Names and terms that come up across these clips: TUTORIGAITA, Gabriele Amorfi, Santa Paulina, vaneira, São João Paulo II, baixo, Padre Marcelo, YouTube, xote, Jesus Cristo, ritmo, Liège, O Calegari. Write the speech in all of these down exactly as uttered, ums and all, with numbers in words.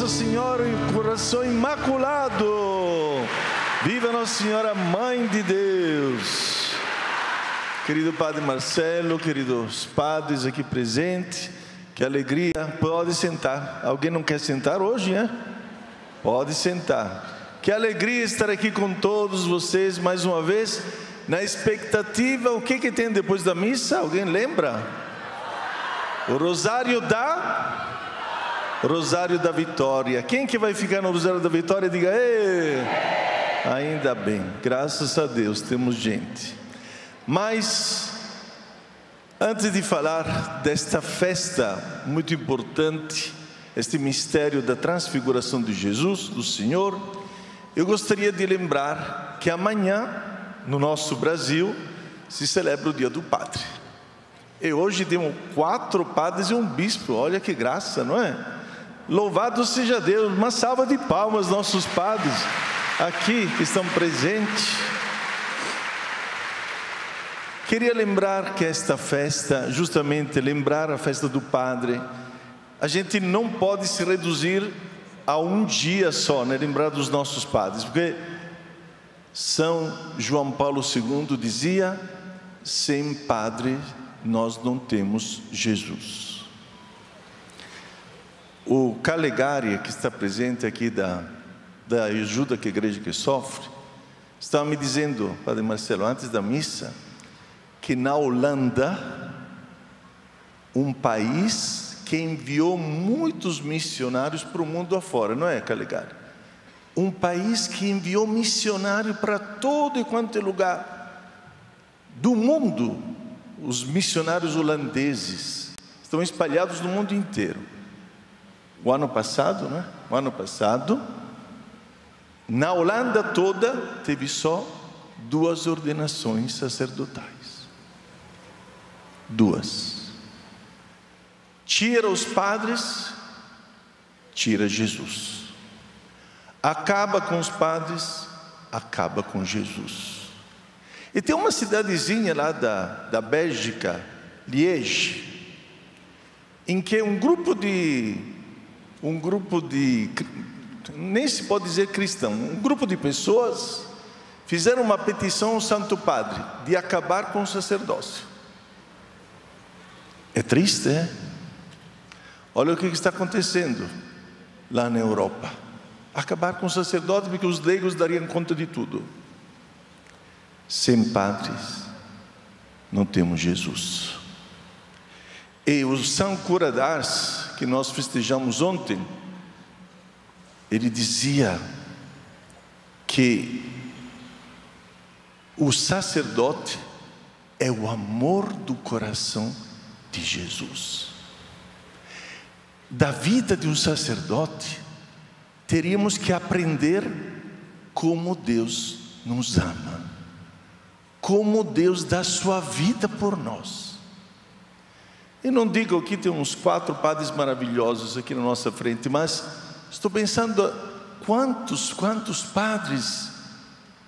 Nossa Senhora e Coração Imaculado. Viva Nossa Senhora, Mãe de Deus. Querido Padre Marcelo, queridos padres aqui presentes, que alegria. Pode sentar. Alguém não quer sentar hoje, né? Pode sentar. Que alegria estar aqui com todos vocês mais uma vez. Na expectativa, o que que tem depois da missa? Alguém lembra? O Rosário da... Rosário da Vitória. Quem que vai ficar no Rosário da Vitória? Diga, ei! Ainda bem, graças a Deus, temos gente. Mas, antes de falar desta festa muito importante, este mistério da transfiguração de Jesus, do Senhor, eu gostaria de lembrar que amanhã, no nosso Brasil, se celebra o Dia do Padre. E hoje temos quatro padres e um bispo. Olha que graça, não é? Louvado seja Deus. Uma salva de palmas, nossos padres aqui que estão presentes. Queria lembrar que esta festa, justamente lembrar a festa do padre, a gente não pode se reduzir a um dia só, né? Lembrar dos nossos padres, porque São João Paulo segundo dizia: sem padre nós não temos Jesus. O Calegari, que está presente aqui da, da ajuda que a igreja que sofre, estava me dizendo, Padre Marcelo, antes da missa, que na Holanda, um país que enviou muitos missionários para o mundo afora, não é, Calegari? Um país que enviou missionário para todo e quanto é lugar do mundo. Os missionários holandeses estão espalhados no mundo inteiro. O ano passado, né? O ano passado, na Holanda toda, teve só duas ordenações sacerdotais. Duas. Tira os padres, tira Jesus. Acaba com os padres, acaba com Jesus. E tem uma cidadezinha lá da, da Bélgica, Liège, em que um grupo de, um grupo de, nem se pode dizer cristão, um grupo de pessoas fizeram uma petição ao Santo Padre de acabar com o sacerdócio. É triste, é? Olha o que está acontecendo lá na Europa. Acabar com o sacerdote, porque os leigos dariam conta de tudo. Sem padres, não temos Jesus. E o São Curadars, que nós festejamos ontem, ele dizia que o sacerdote é o amor do coração de Jesus. Da vida de um sacerdote, teríamos que aprender como Deus nos ama, como Deus dá sua vida por nós. Eu não digo que tem uns quatro padres maravilhosos aqui na nossa frente, mas estou pensando quantos, quantos padres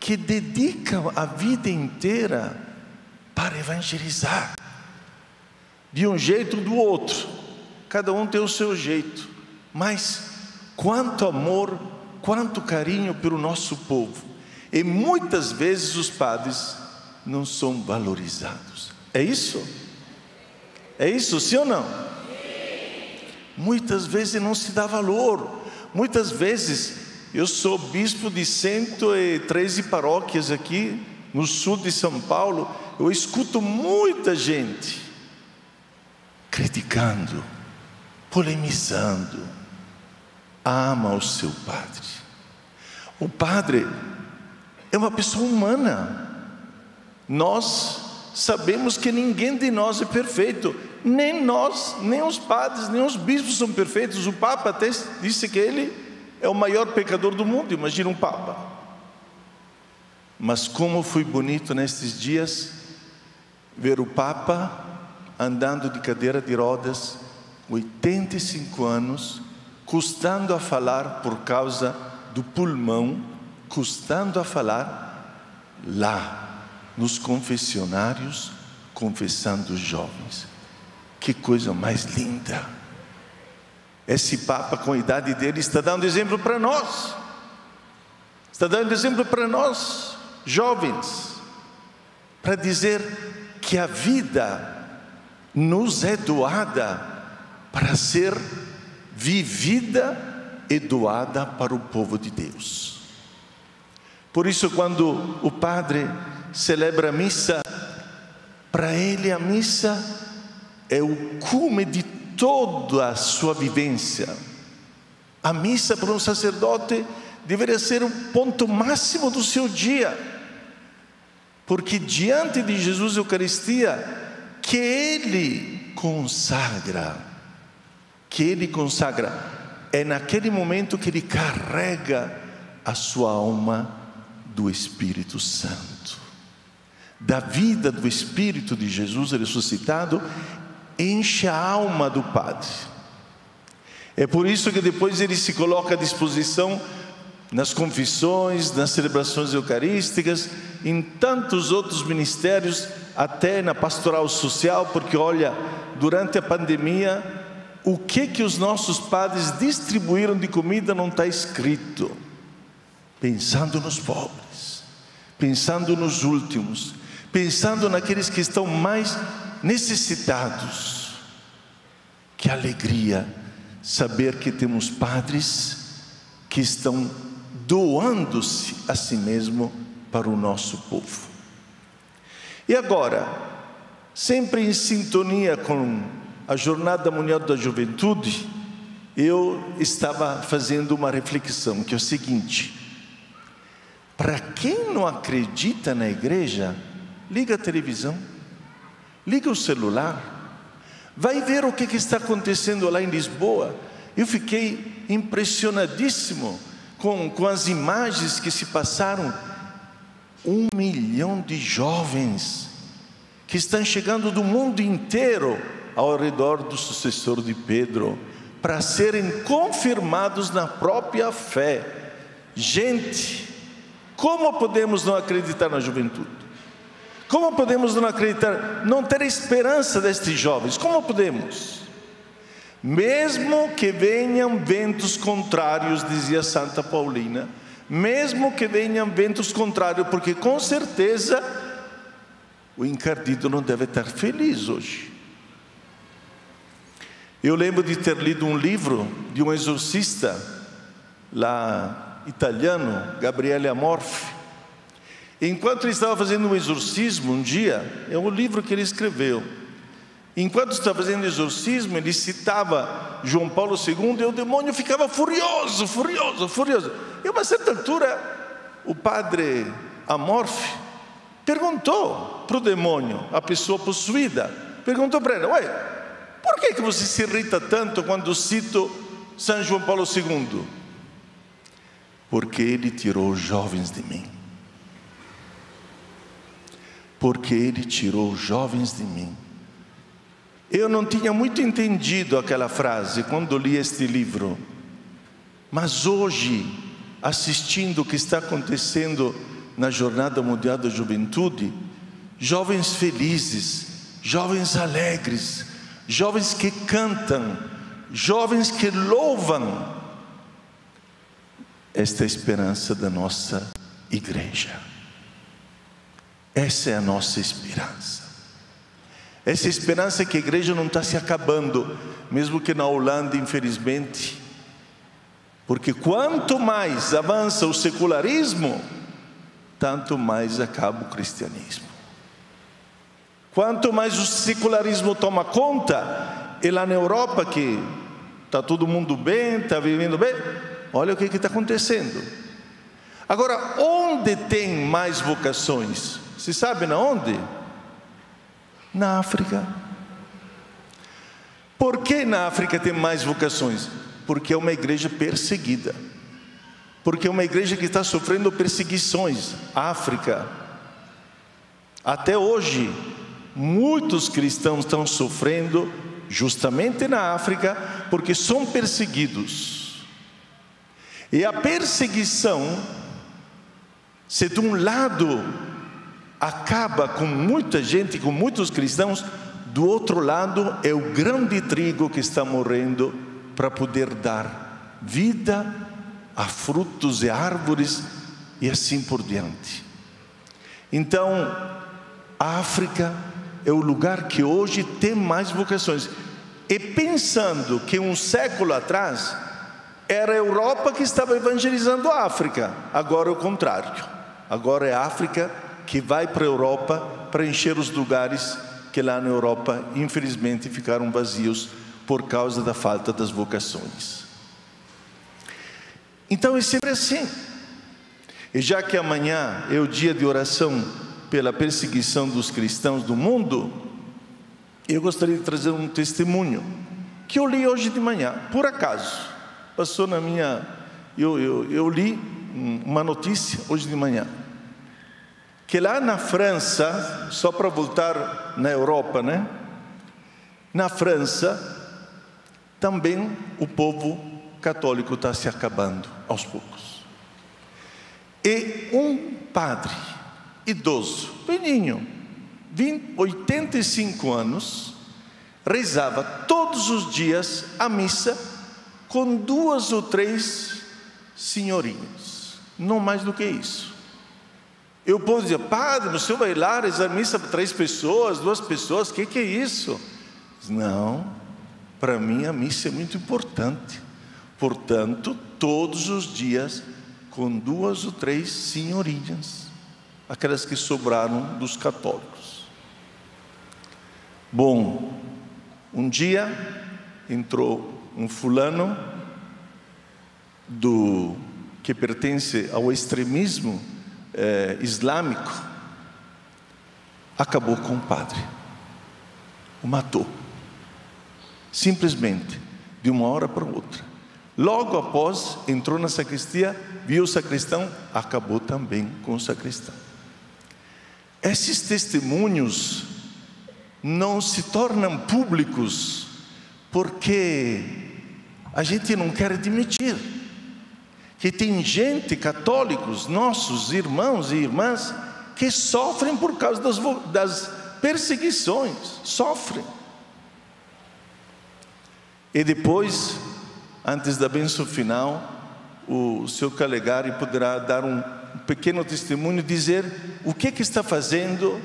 que dedicam a vida inteira para evangelizar, de um jeito ou do outro, cada um tem o seu jeito, mas quanto amor, quanto carinho pelo nosso povo. E muitas vezes os padres não são valorizados. É isso? É isso, sim ou não? Sim. Muitas vezes não se dá valor. Muitas vezes, eu sou bispo de cento e treze paróquias aqui no sul de São Paulo, eu escuto muita gente criticando, polemizando. Ama o seu padre. O padre é uma pessoa humana. Nós sabemos que ninguém de nós é perfeito. Nem nós, nem os padres, nem os bispos são perfeitos. O Papa até disse que ele é o maior pecador do mundo. Imagina um Papa. Mas como foi bonito nestes dias ver o Papa andando de cadeira de rodas, oitenta e cinco anos, custando a falar por causa do pulmão, custando a falar lá, nos confessionários, confessando os jovens. Que coisa mais linda! Esse Papa, com a idade dele, está dando exemplo para nós. Está dando exemplo para nós, jovens, para dizer que a vida nos é doada para ser vivida e doada para o povo de Deus. Por isso, quando o padre celebra a missa, para ele a missa é o cume de toda a sua vivência. A missa para um sacerdote deveria ser o ponto máximo do seu dia, porque diante de Jesus a Eucaristia, que Ele consagra, que Ele consagra, é naquele momento que Ele carrega a sua alma do Espírito Santo, da vida do Espírito de Jesus ressuscitado, enche a alma do Padre. É por isso que depois ele se coloca à disposição nas confissões, nas celebrações eucarísticas, em tantos outros ministérios, até na pastoral social, porque olha, durante a pandemia, o que que os nossos padres distribuíram de comida não está escrito. Pensando nos pobres, pensando nos últimos, pensando naqueles que estão mais necessitados. Que alegria saber que temos padres que estão doando-se a si mesmo para o nosso povo. E agora, sempre em sintonia com a Jornada Mundial da Juventude, eu estava fazendo uma reflexão, que é o seguinte: para quem não acredita na igreja, liga a televisão, liga o celular, vai ver o que que está acontecendo lá em Lisboa. Eu fiquei impressionadíssimo com, com as imagens que se passaram. Um milhão de jovens que estão chegando do mundo inteiro ao redor do sucessor de Pedro, para serem confirmados na própria fé. Gente, como podemos não acreditar na juventude? Como podemos não acreditar, não ter esperança destes jovens? Como podemos? Mesmo que venham ventos contrários, dizia Santa Paulina, mesmo que venham ventos contrários, porque com certeza o encardido não deve estar feliz hoje. Eu lembro de ter lido um livro de um exorcista lá italiano, Gabriele Amorfi. Enquanto ele estava fazendo um exorcismo um dia, é um livro que ele escreveu. Enquanto estava fazendo exorcismo, ele citava João Paulo segundo e o demônio ficava furioso, furioso, furioso. E a uma certa altura, o padre Amorfi perguntou para o demônio, a pessoa possuída, perguntou para ele: ué, por que que você se irrita tanto quando cito São João Paulo segundo? Porque ele tirou os jovens de mim. Porque ele tirou os jovens de mim. Eu não tinha muito entendido aquela frase quando li este livro, mas hoje, assistindo o que está acontecendo na Jornada Mundial da Juventude, jovens felizes, jovens alegres, jovens que cantam, jovens que louvam, esta é a esperança da nossa igreja. Essa é a nossa esperança. Essa esperança é que a igreja não está se acabando, mesmo que na Holanda, infelizmente. Porque quanto mais avança o secularismo, tanto mais acaba o cristianismo. Quanto mais o secularismo toma conta, e lá na Europa, que está todo mundo bem, está vivendo bem, olha o que está acontecendo. Agora, onde tem mais vocações? Você sabe na onde? Na África. Por que na África tem mais vocações? Porque é uma igreja perseguida. Porque é uma igreja que está sofrendo perseguições. A África. Até hoje, muitos cristãos estão sofrendo justamente na África, porque são perseguidos. E a perseguição, se de um lado acaba com muita gente, com muitos cristãos, do outro lado é o grão de trigo que está morrendo para poder dar vida a frutos e árvores e assim por diante. Então, a África é o lugar que hoje tem mais vocações. E pensando que um século atrás era a Europa que estava evangelizando a África, agora é o contrário. Agora é a África que vai para a Europa para encher os lugares que lá na Europa, infelizmente, ficaram vazios por causa da falta das vocações. Então é sempre assim. E já que amanhã é o dia de oração pela perseguição dos cristãos do mundo, eu gostaria de trazer um testemunho que eu li hoje de manhã, por acaso. Passou na minha... Eu, eu, eu li uma notícia hoje de manhã, que lá na França, só para voltar na Europa, né? Na França, também o povo católico está se acabando aos poucos. E um padre idoso, velhinho, oitenta e cinco anos, rezava todos os dias a missa com duas ou três senhorinhas, não mais do que isso. Eu posso dizer, padre, você vai lá rezar missa para três pessoas, duas pessoas, o que, que é isso? Não, para mim a missa é muito importante. Portanto, todos os dias, com duas ou três senhorinhas, aquelas que sobraram dos católicos. Bom, um dia entrou um fulano do, que pertence ao extremismo É, islâmico, acabou com o padre, o matou, simplesmente, de uma hora para outra. Logo após, entrou na sacristia, viu o sacristão, acabou também com o sacristão. Esses testemunhos não se tornam públicos porque a gente não quer admitir que tem gente, católicos, nossos irmãos e irmãs, que sofrem por causa das, das perseguições, sofrem. E depois, antes da bênção final, o seu Calegari poderá dar um pequeno testemunho, dizer o que, que está fazendo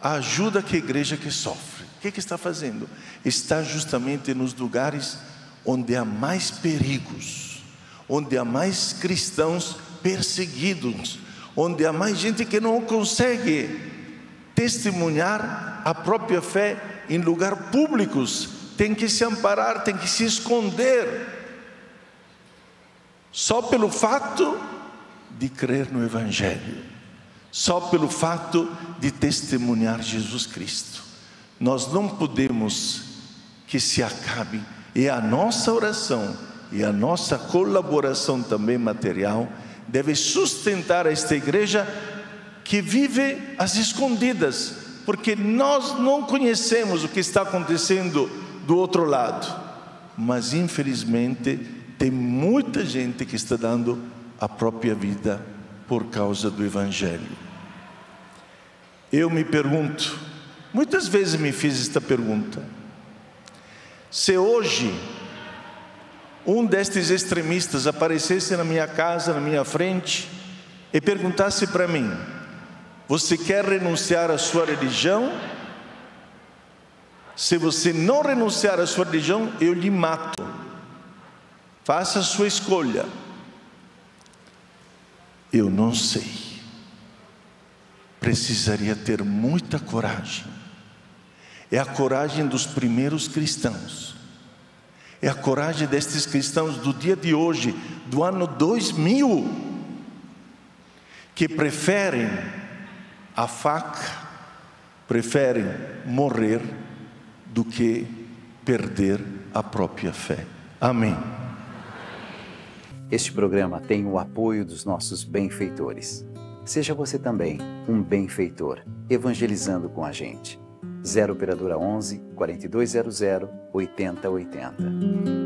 a ajuda que a igreja que sofre. O que, que está fazendo? Está justamente nos lugares onde há mais perigos, onde há mais cristãos perseguidos, onde há mais gente que não consegue testemunhar a própria fé em lugares públicos, tem que se amparar, tem que se esconder, só pelo fato de crer no Evangelho, só pelo fato de testemunhar Jesus Cristo. Nós não podemos que se acabe, e a nossa oração e a nossa colaboração também material deve sustentar esta igreja que vive às escondidas, porque nós não conhecemos o que está acontecendo do outro lado, mas infelizmente tem muita gente que está dando a própria vida por causa do Evangelho. Eu me pergunto, muitas vezes me fiz esta pergunta, se hoje um destes extremistas aparecesse na minha casa, na minha frente, e perguntasse para mim, você quer renunciar à sua religião? Se você não renunciar à sua religião, eu lhe mato. Faça a sua escolha. Eu não sei. Precisaria ter muita coragem. É a coragem dos primeiros cristãos. É a coragem destes cristãos do dia de hoje, do ano dois mil, que preferem a faca, preferem morrer do que perder a própria fé. Amém. Este programa tem o apoio dos nossos benfeitores. Seja você também um benfeitor, evangelizando com a gente. zero operadora onze, quarenta e dois zero zero, oitenta oitenta.